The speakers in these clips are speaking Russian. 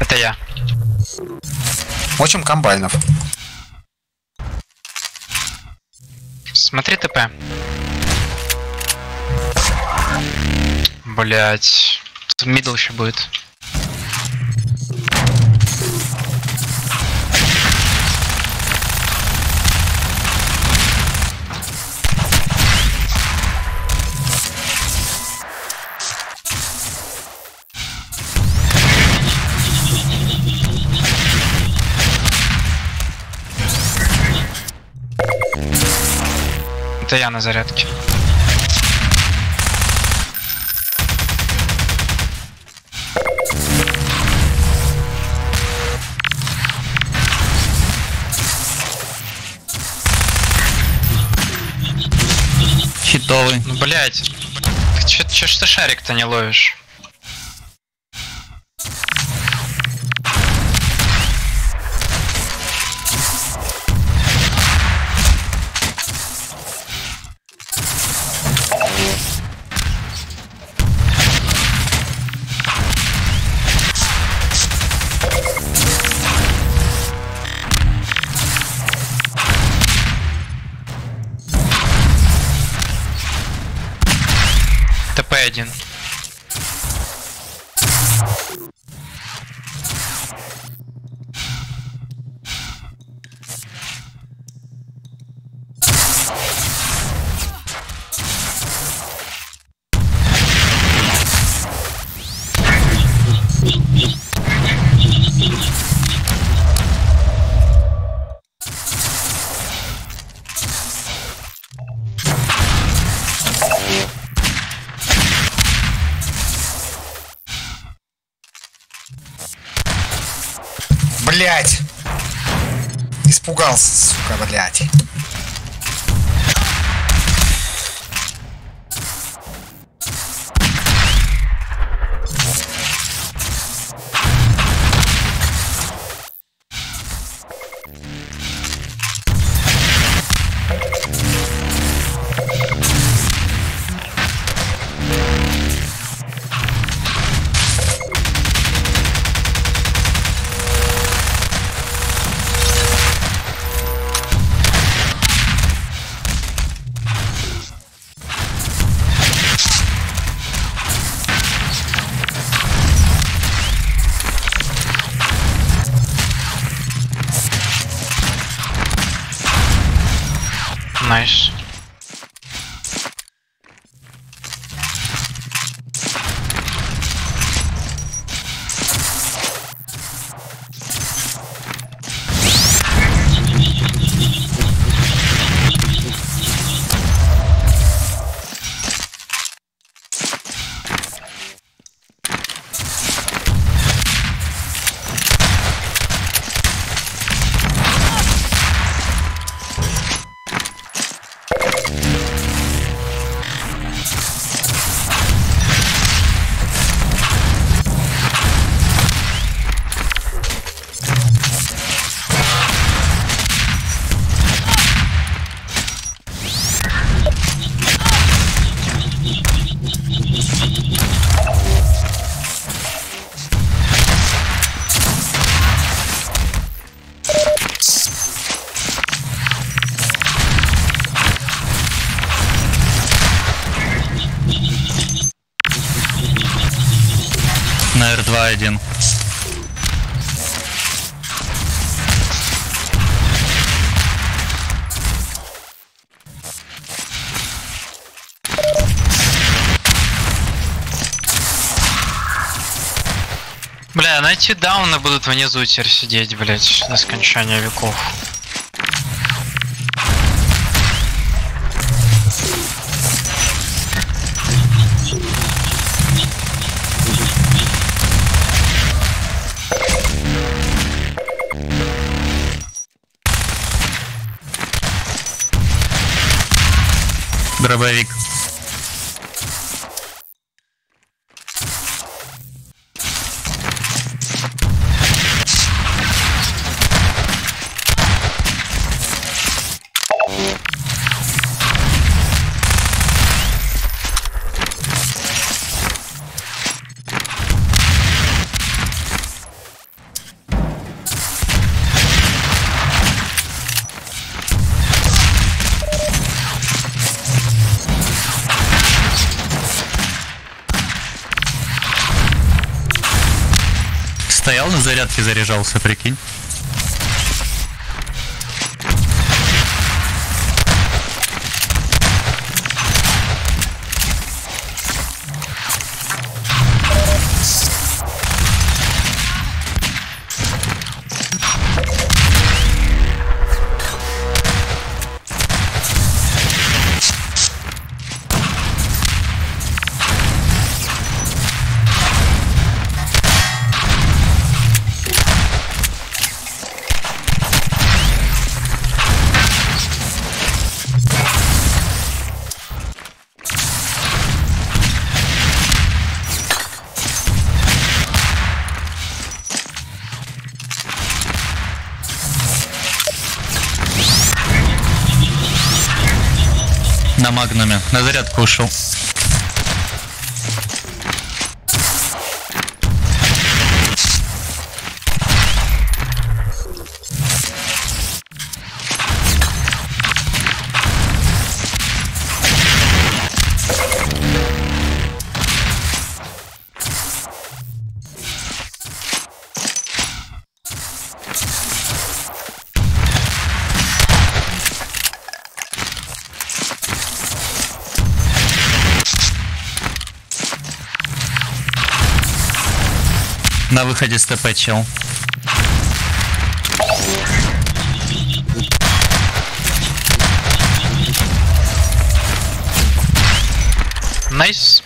Это я. Учим комбайнов. Смотри ТП. Блять. Мидл еще будет. Это я на зарядке. Хитовый. Ну, блять, че ж ты шарик-то не ловишь? Один. Блять! Испугался, сука, блять. Найс. На R2-1. Бля, найти дауны будут внизу теперь сидеть, блять, до скончания веков. Дробовик. стоял на зарядке, заряжался, прикинь. На магнуме, на зарядку ушел. На выходе с ТП чел. Найс.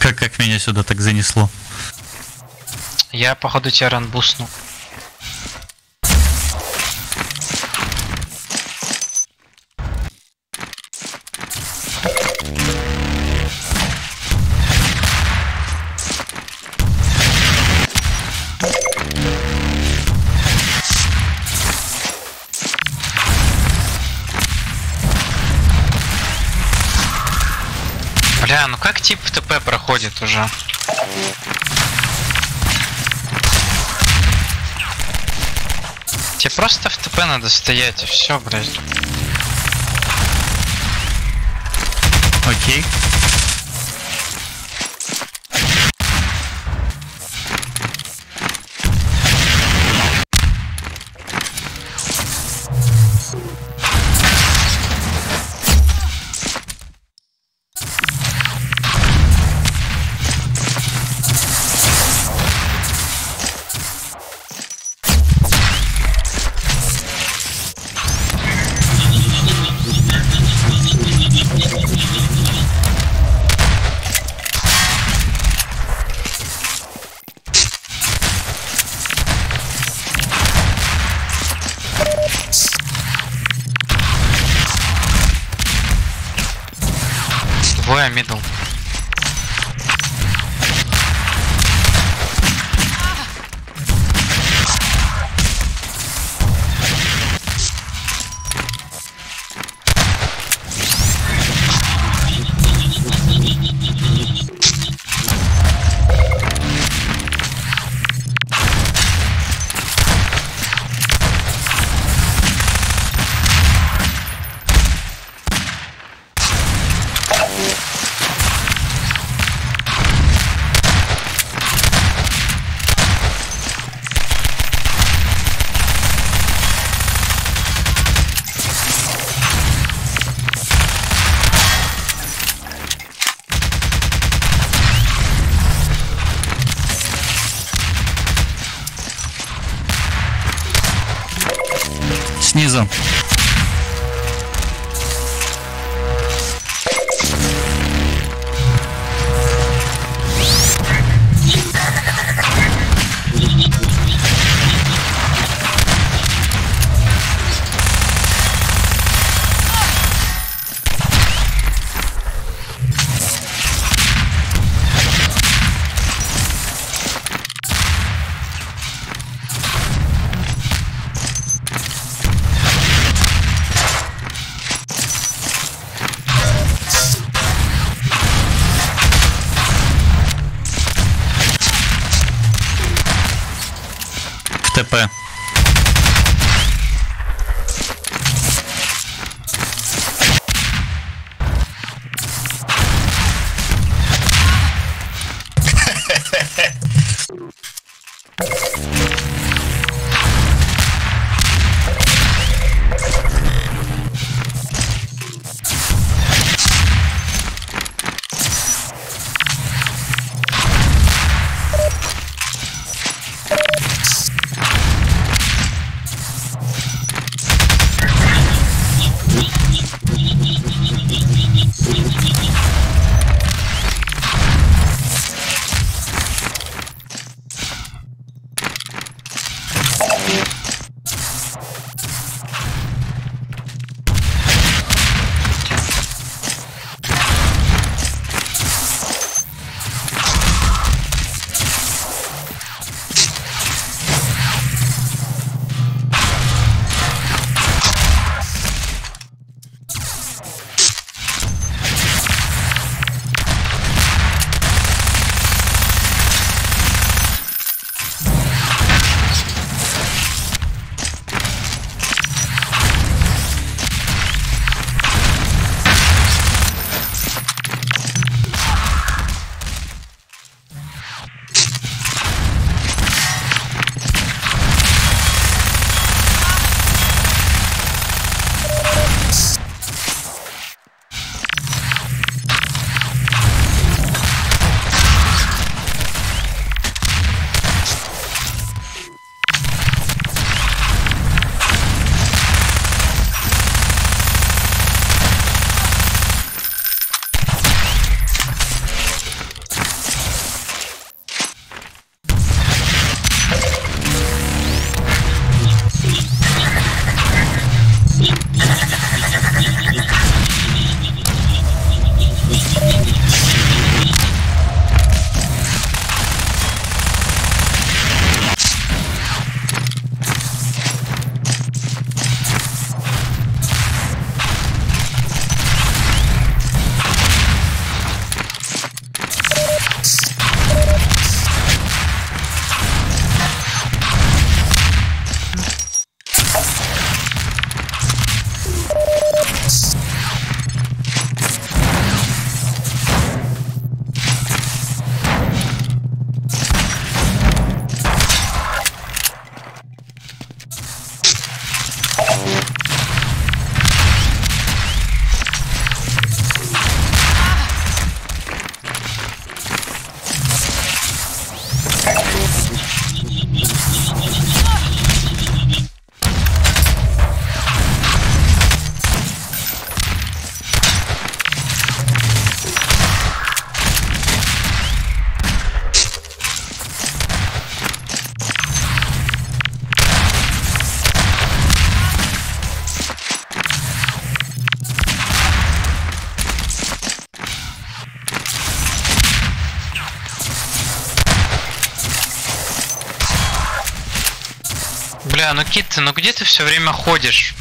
Как меня сюда так занесло? Я, походу, тебя ранбусну. Бля, ну как тип ТП проходит уже? Тебе просто в ТП надо стоять и все, блядь. Окей. Middle. Снизу. ТП. Бля, ну Кит, ну где ты все время ходишь?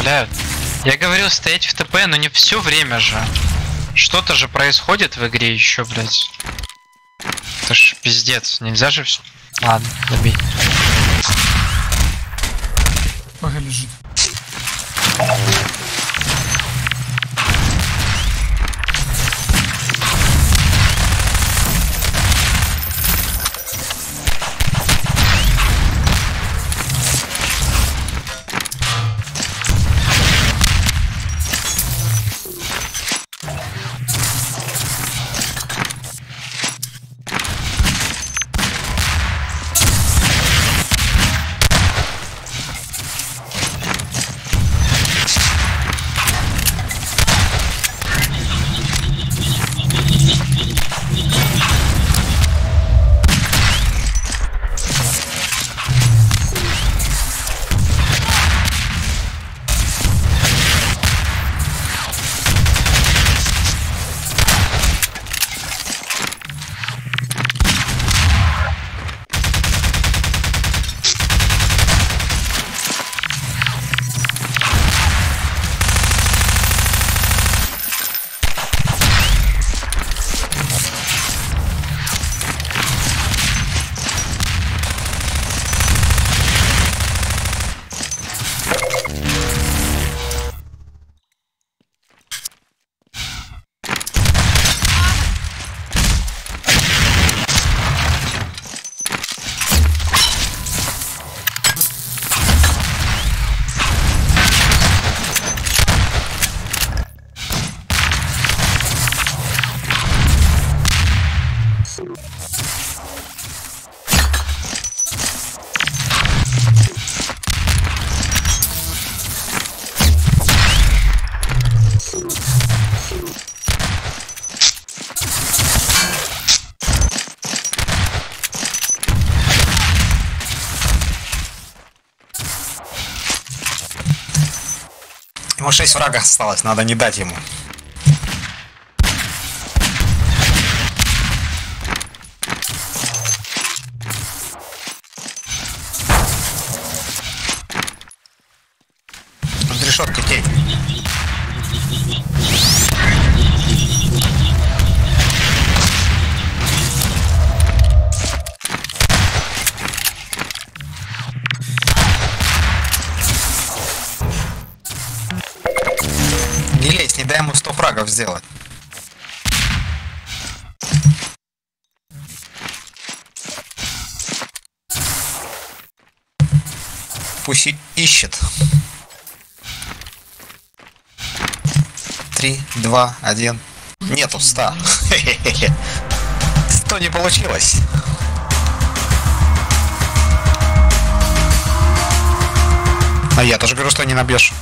Бля, я говорил стоять в ТП, но не все время же. Что-то же происходит в игре еще, блядь. Это ж пиздец, нельзя же все. Ладно, добей. Пока лежит. Ему 6 врага осталось, надо не дать ему. Тут решетка, Кейт. Не дай ему 100 фрагов сделать. Пусть и ищет. 3, 2, 1. Нету 100. 100 не получилось. А я тоже говорю, что не набьешь.